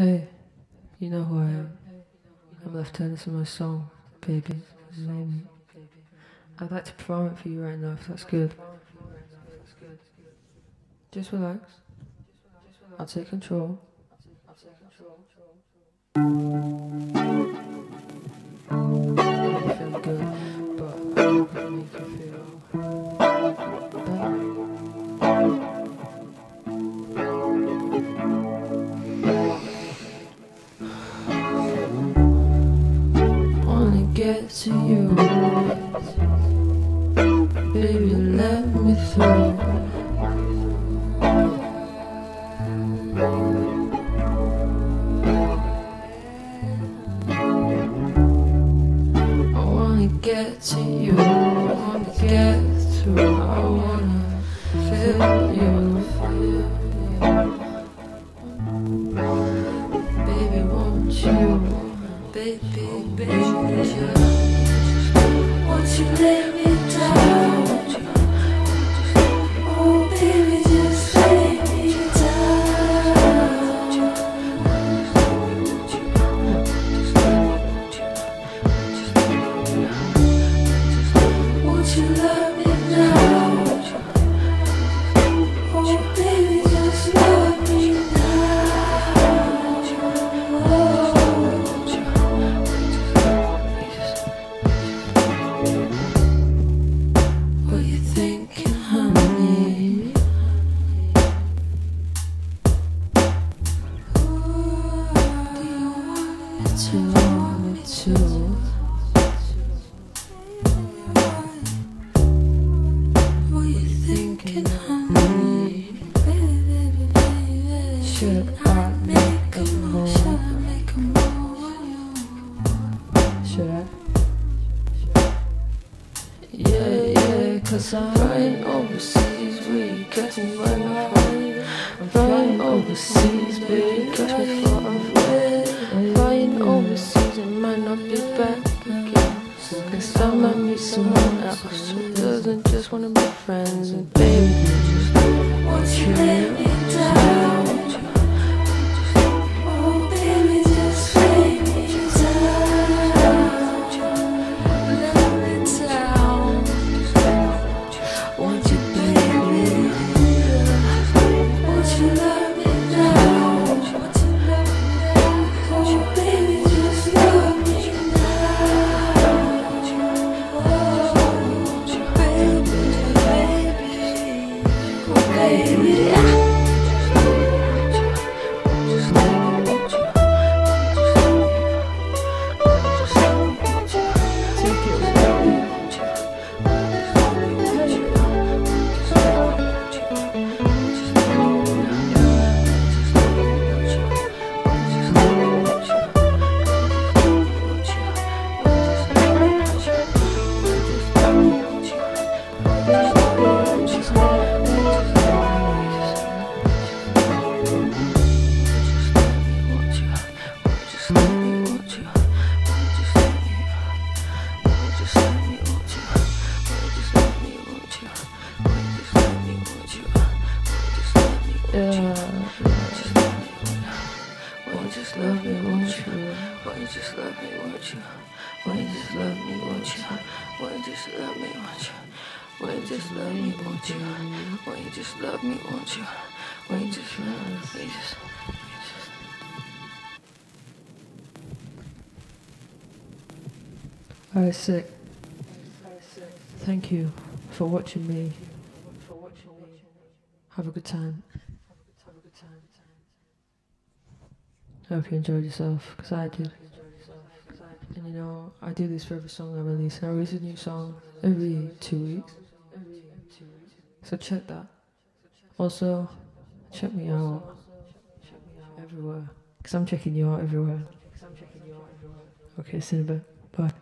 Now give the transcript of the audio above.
Hey, you know who I am. I'm Left-Turn, this is my song, baby. I'd like to perform it for you right now, if that's good. Just relax. I'll take control. Get to you, baby, let me through. I wanna get to you, I wanna get through, I wanna feel you, baby, won't you? Baby, baby, won't you let me down? Oh, baby, just let me down. Won't you love me now? Oh, baby, just love me now. What you thinking, honey? Baby, Should I make a move? Should I? Yeah, cause I'm flying overseas, baby, catch me when I'm flying. I'm flying overseas, baby, catch me before I'm flying. Overseas, I might not be back again. Cause I might meet someone else who doesn't just wanna be friends. And baby, just won't you let me down? Oh, baby, just let me down. Let me down. Won't you, baby? Won't you let me down? Won't you? Won't you just love me, won't you? I was sick. Thank you for watching me. Have a good time. I hope you enjoyed yourself, because I did. And you know, I do this for every song I release. And I release a new song every 2 weeks. So check that. Also, check me out everywhere, because I'm checking you out everywhere. Okay, see you in a bit. Bye.